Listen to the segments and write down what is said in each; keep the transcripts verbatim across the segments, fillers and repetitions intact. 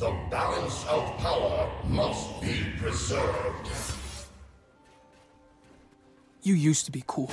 The balance of power must be preserved. You used to be cool.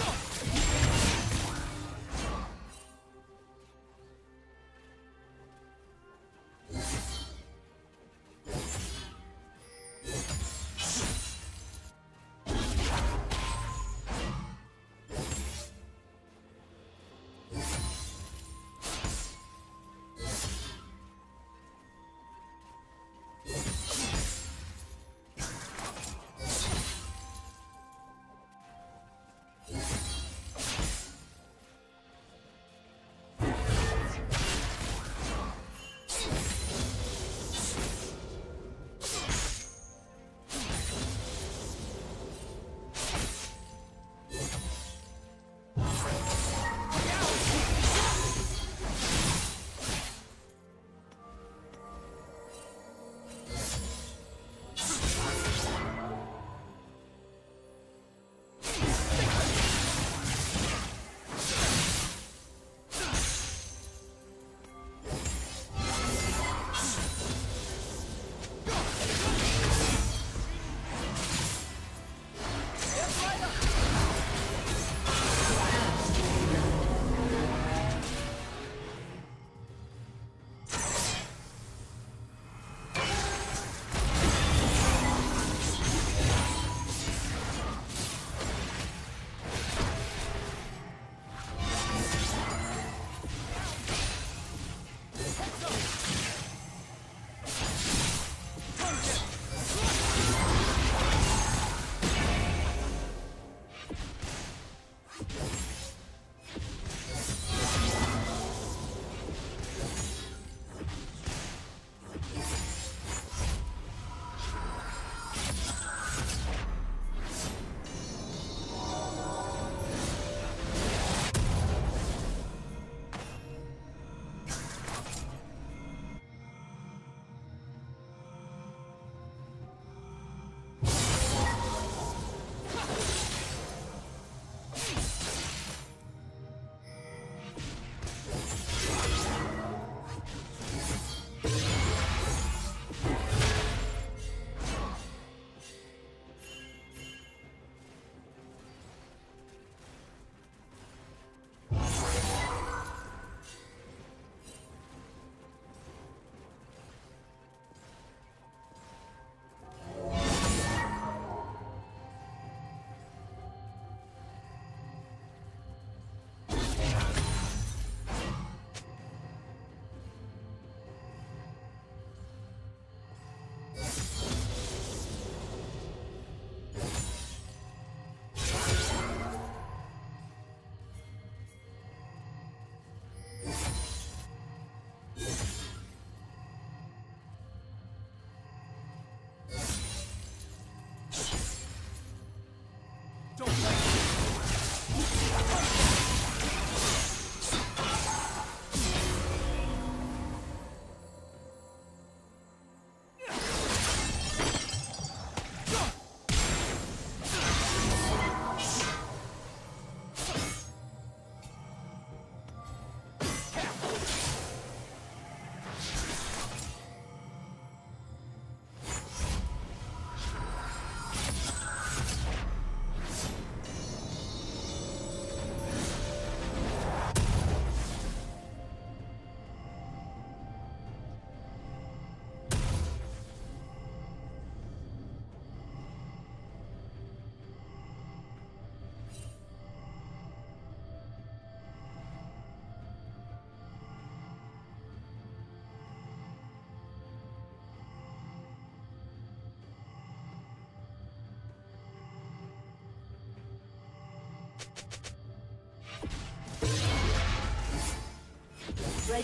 Red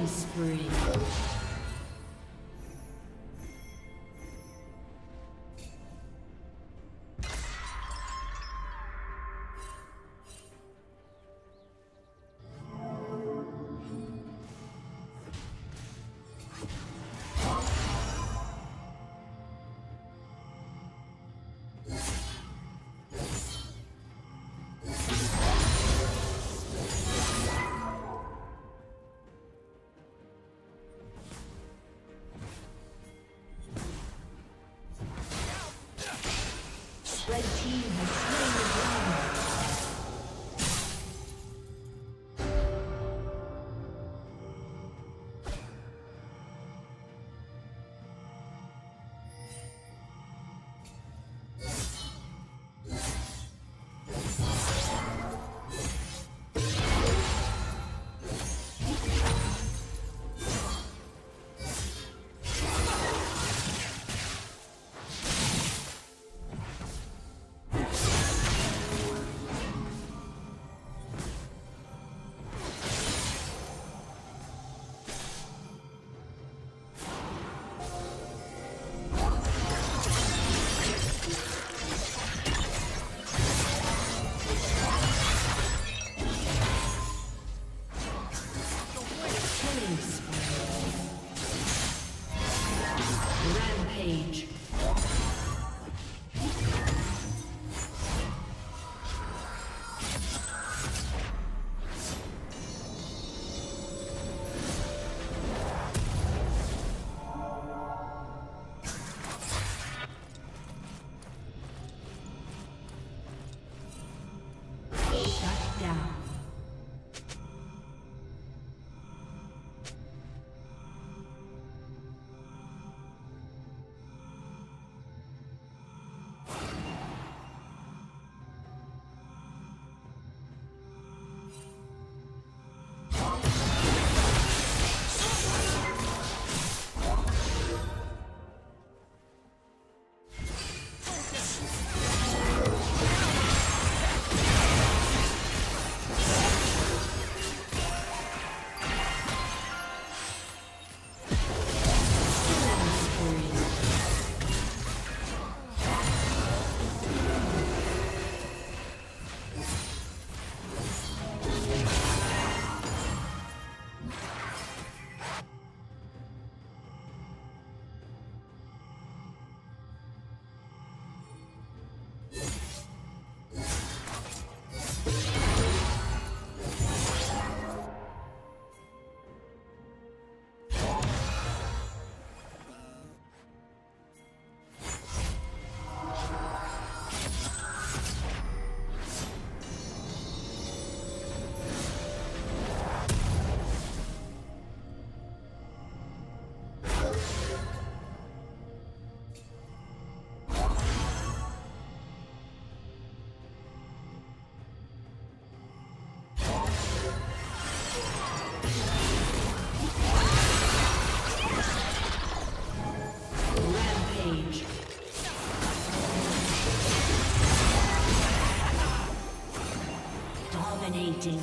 killing spree. Red team has slain the dominating.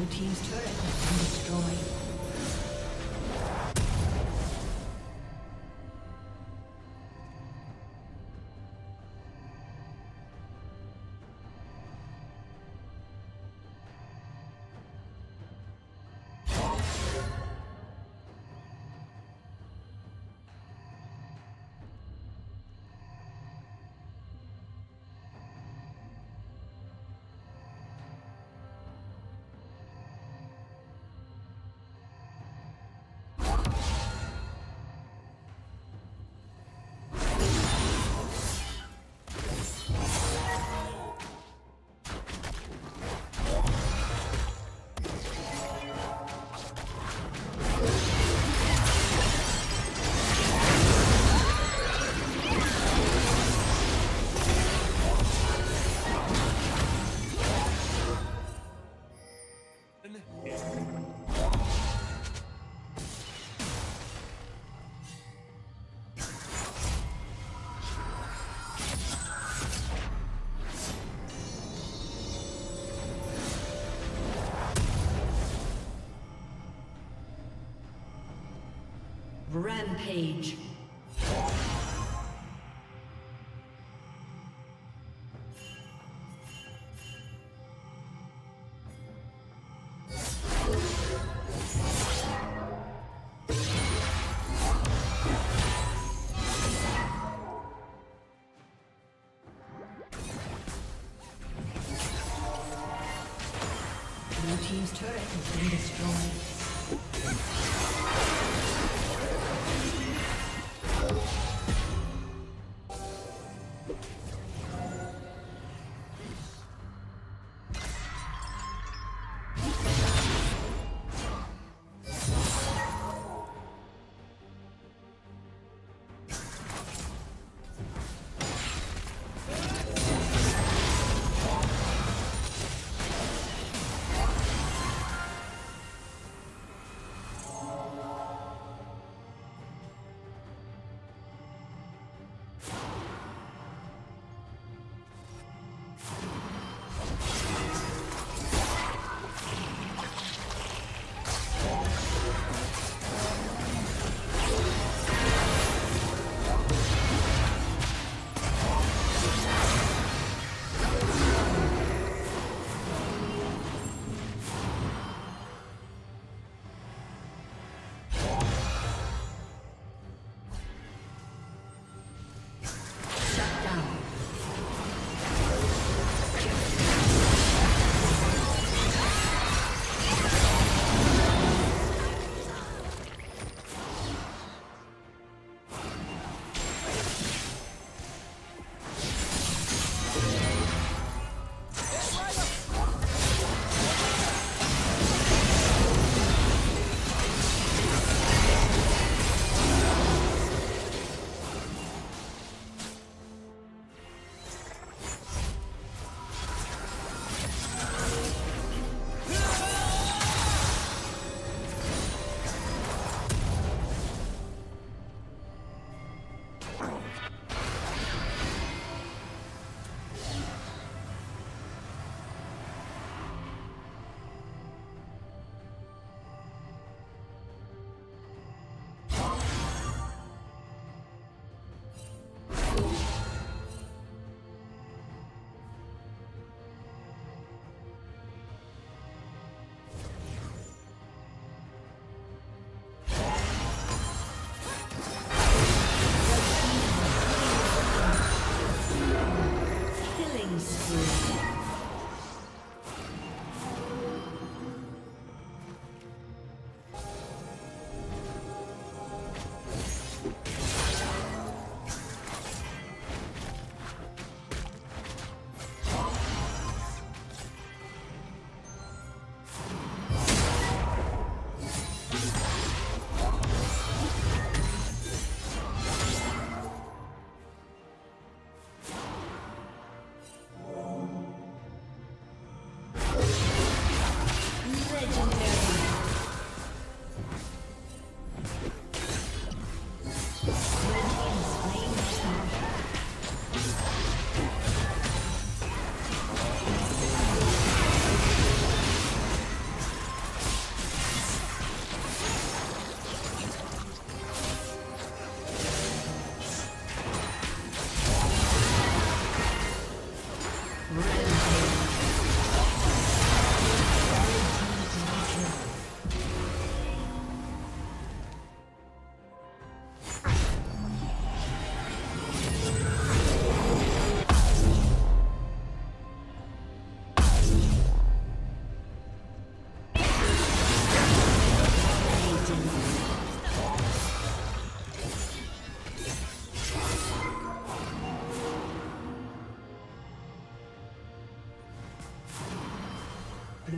Blue team's turret has been destroyed. Rampage. Blue team's turret has been destroyed.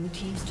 Blue team's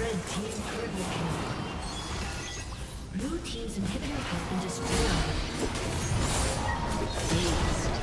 Red team triple kill. Blue team's inhibitor has been destroyed. Please.